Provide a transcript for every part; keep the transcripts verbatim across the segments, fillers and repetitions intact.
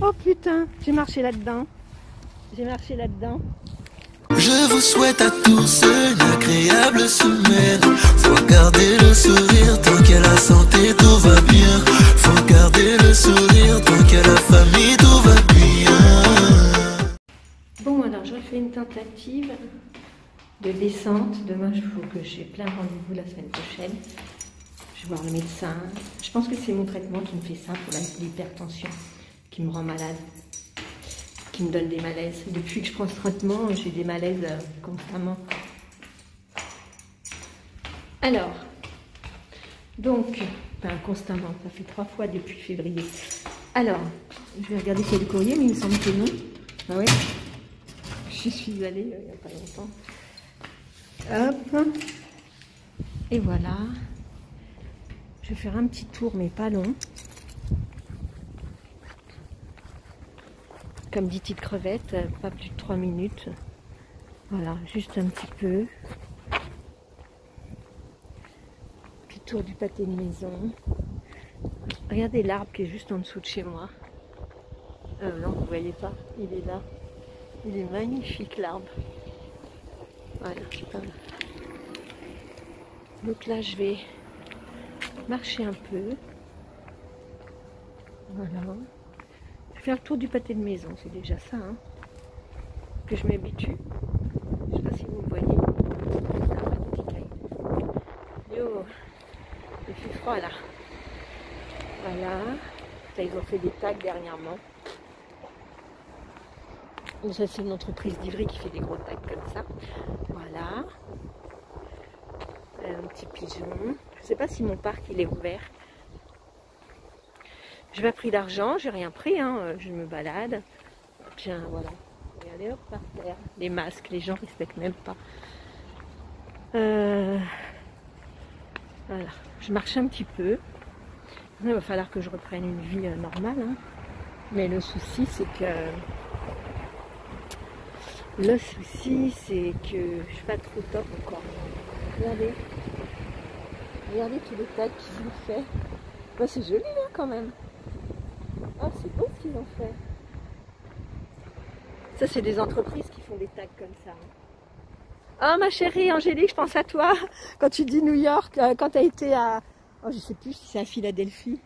Oh putain, j'ai marché là-dedans. J'ai marché là-dedans. Je vous souhaite à tous une agréable semaine. Faut garder le sourire tant qu'à la santé tout va bien. Faut garder le sourire tant qu'à la famille tout va bien. Bon alors je refais une tentative de descente. Demain il faut que j'ai plein rendez-vous la semaine prochaine. Je vais voir le médecin. Je pense que c'est mon traitement qui me fait ça pour l'hypertension, qui me rend malade, qui me donne des malaises. Depuis que je prends ce traitement, j'ai des malaises euh, constamment. Alors, donc, enfin constamment, ça fait trois fois depuis février. Alors, je vais regarder s'il y a le courrier, mais il me semble que non. Ah ouais, je suis allée euh, il n'y a pas longtemps. Hop, et voilà. Je vais faire un petit tour, mais pas long. Comme dit Tite-Crevette, pas plus de trois minutes. Voilà, juste un petit peu. Petit tour du pâté de maison. Regardez l'arbre qui est juste en dessous de chez moi. Euh, non, vous ne voyez pas, il est là. Il est magnifique l'arbre. Voilà. Donc là, je vais marcher un peu. Voilà. Faire le tour du pâté de maison, c'est déjà ça, hein, que je m'habitue. Je sais pas si vous me voyez. Yo, il fait froid là. Voilà, ça, ils ont fait des tags dernièrement. Donc ça c'est une entreprise d'Ivry qui fait des gros tags comme ça. Voilà, un petit pigeon. Je sais pas si mon parc il est ouvert. J'ai pas pris d'argent, j'ai rien pris, hein. Je me balade. Tiens, voilà. Regardez, hop, par terre. Les masques, les gens respectent même pas. Euh... Voilà, je marche un petit peu. Il va falloir que je reprenne une vie normale, hein. Mais le souci, c'est que... Le souci, c'est que je suis pas trop top encore. Regardez. Regardez tous les tags qu'ils ont fait. Bah, c'est joli, là, quand même. Oh, c'est beau ce qu'ils ont fait. Ça, c'est des entreprises qui font des tags comme ça. Oh, ma chérie Angélique, je pense à toi. Quand tu dis New York, quand tu as été à... Oh, je sais plus si c'est à Philadelphie.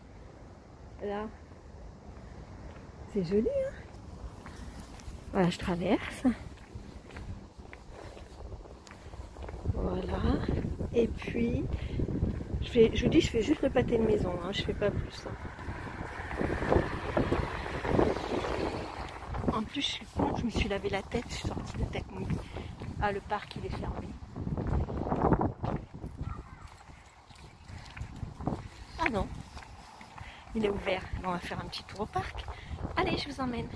Là. C'est joli, hein. Voilà, je traverse. Voilà. Et puis, je, fais, je vous dis, je fais juste le pâté de maison. Hein, je fais pas plus, hein. En plus, je suis con, je me suis lavé la tête, je suis sortie de tête. Ah, le parc, il est fermé. Ah non, il est ouvert. On va faire un petit tour au parc. Allez, je vous emmène.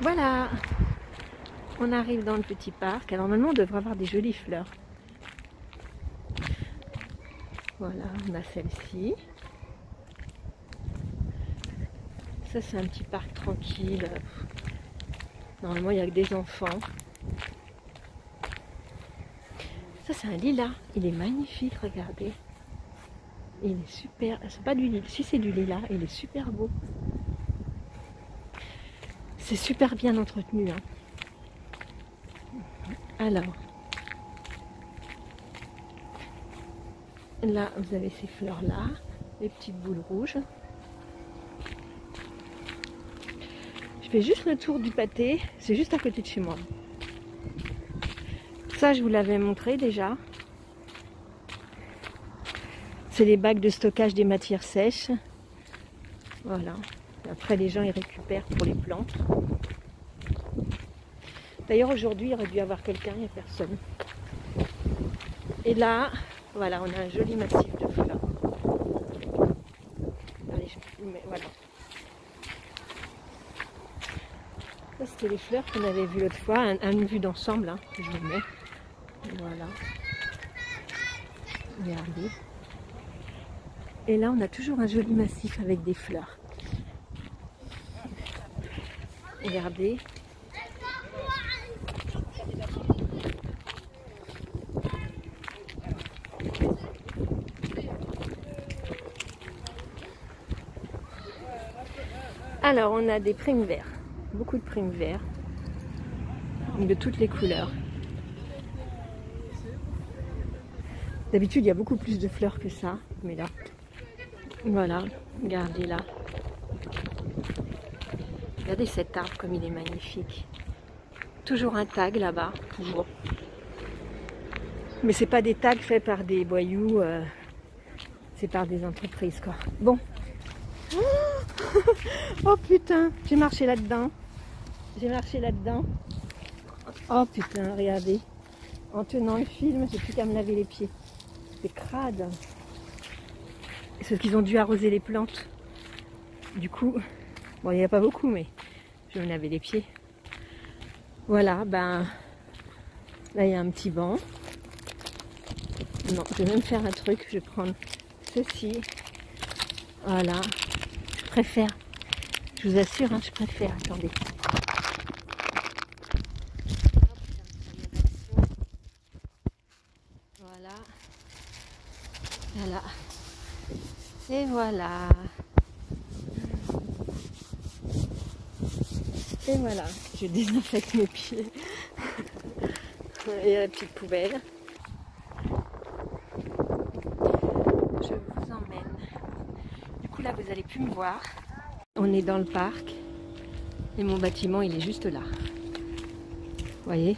Voilà, on arrive dans le petit parc. Alors, normalement, on devrait avoir des jolies fleurs. Voilà, on a celle-ci. Ça, c'est un petit parc tranquille. Normalement, il n'y a que des enfants. Ça, c'est un lilas. Il est magnifique, regardez. Il est super. C'est pas du lilas. Si, c'est du lilas. Il est super beau. C'est super bien entretenu, hein. Alors. Là, vous avez ces fleurs-là. Les petites boules rouges. Je fais juste le tour du pâté, c'est juste à côté de chez moi. Ça, je vous l'avais montré déjà. C'est les bacs de stockage des matières sèches. Voilà. Après, les gens, ils récupèrent pour les plantes. D'ailleurs, aujourd'hui, il aurait dû y avoir quelqu'un, il n'y a personne. Et là, voilà, on a un joli massif de fleurs. Allez, je mets, voilà. C'était les fleurs qu'on avait vues l'autre fois, un, une vue d'ensemble, hein, que je vous mets. Voilà. Regardez. Et là, on a toujours un joli massif avec des fleurs. Regardez. Alors on a des primes verts, beaucoup de primes verts, de toutes les couleurs. D'habitude il y a beaucoup plus de fleurs que ça, mais là, voilà, regardez là. Regardez cet arbre comme il est magnifique. Toujours un tag là-bas, toujours. Mais c'est pas des tags faits par des boyous, euh, c'est par des entreprises quoi. Bon. Oh putain, j'ai marché là-dedans. J'ai marché là-dedans. Oh putain, regardez. En tenant le film, j'ai plus qu'à me laver les pieds. C'est crade. C'est qu'ils ont dû arroser les plantes. Du coup, bon, il n'y a pas beaucoup, mais je vais me laver les pieds. Voilà, ben là, il y a un petit banc. Non, je vais même faire un truc. Je vais prendre ceci. Voilà. Je préfère. Je vous assure, hein, je préfère. Attendez. Voilà. Voilà. Et voilà. Et voilà, je désinfecte mes pieds. Et la petite poubelle. Je vous emmène. Du coup là, vous n'allez plus me voir. On est dans le parc. Et mon bâtiment, il est juste là. Vous voyez?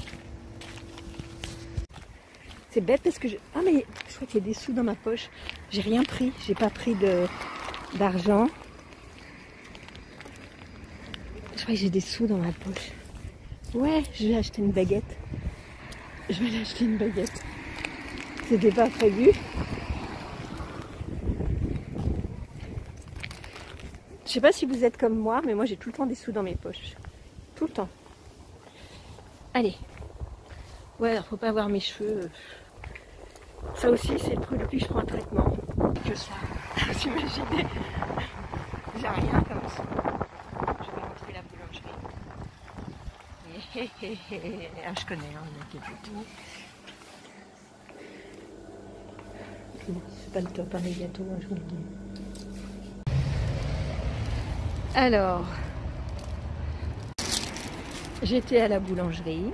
C'est bête parce que je... Ah mais je crois qu'il y a des sous dans ma poche. J'ai rien pris. J'ai pas pris de d'argent. Je crois que j'ai des sous dans ma poche. Ouais, je vais acheter une baguette. Je vais acheter une baguette. C'était pas prévu. Je sais pas si vous êtes comme moi, mais moi j'ai tout le temps des sous dans mes poches. Tout le temps. Allez. Ouais, alors faut pas avoir mes cheveux. Ça aussi, c'est le truc depuis que je prends un traitement. Que ça. Vous imaginez? J'ai rien comme ça. Ah, je connais, hein, on inquiète tout. C'est pas le top, hein, les gâteaux, hein, je vous le dis. Alors, j'étais à la boulangerie.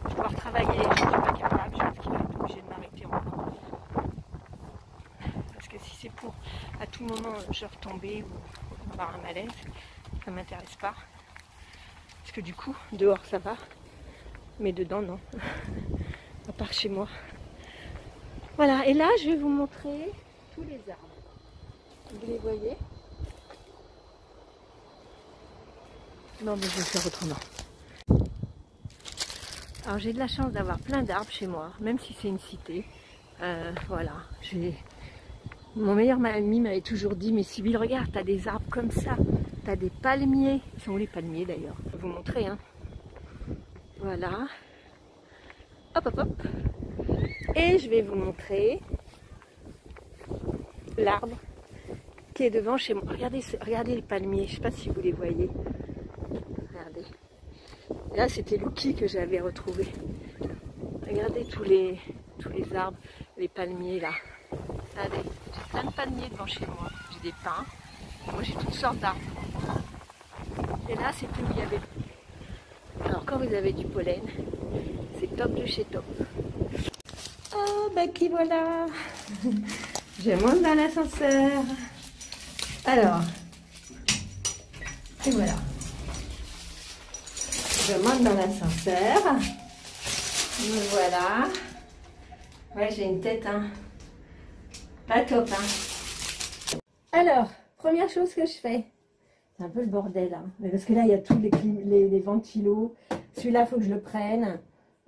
Pour pouvoir travailler, je suis pas capable, je pense qu'il va être obligé de m'arrêter encore. Parce que si c'est pour à tout moment je retomber ou avoir un malaise, ça m'intéresse pas. Parce que du coup, dehors ça va, mais dedans non, à part chez moi. Voilà, et là je vais vous montrer tous les arbres. Vous les voyez? Non mais je vais le faire autrement. Alors j'ai de la chance d'avoir plein d'arbres chez moi, même si c'est une cité. Euh, voilà, j'ai... Mon meilleur ami m'avait toujours dit, mais Sibyl, regarde, t'as des arbres comme ça. T'as des palmiers. Ils sont où les palmiers d'ailleurs? Je vais vous montrer. Hein. Voilà. Hop, hop, hop. Et je vais vous montrer l'arbre qui est devant chez moi. Regardez, regardez les palmiers. Je sais pas si vous les voyez. Regardez. Là, c'était Lucky que j'avais retrouvé. Regardez tous les, tous les arbres, les palmiers là. Regardez. J'ai plein de palmiers devant chez moi. J'ai des pins. Moi j'ai toutes sortes d'arbres. Et là c'était où il y avait... Alors quand vous avez du pollen, c'est top de chez top. Oh bah qui voilà. Je monte dans l'ascenseur. Alors. Et voilà. Je monte dans l'ascenseur. Me voilà. Ouais j'ai une tête hein. Pas top hein. Alors. Première chose que je fais, c'est un peu le bordel, hein. Parce que là, il y a tous les, les, les ventilos. Celui-là, il faut que je le prenne.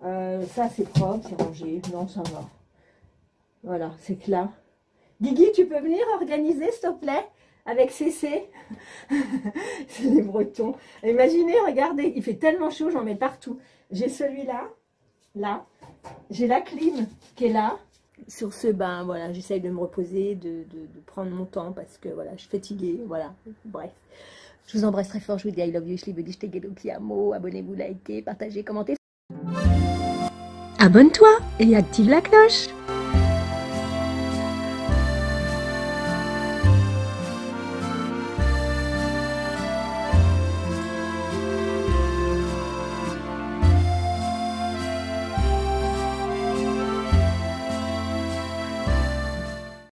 Euh, ça, c'est propre, c'est rangé. Non, ça va. Voilà, c'est que là. Guigui, tu peux venir organiser, s'il te plaît, avec C C. C'est les Bretons. Imaginez, regardez, il fait tellement chaud, j'en mets partout. J'ai celui-là, là. J'ai la clim qui est là. Sur ce, ben voilà, j'essaye de me reposer, de, de, de prendre mon temps parce que voilà, je suis fatiguée, voilà, bref. Je vous embrasse très fort, je vous dis I love you, je vous dis je te gueule qui amo, abonnez-vous, likez, partagez, commentez. Abonne-toi et active la cloche.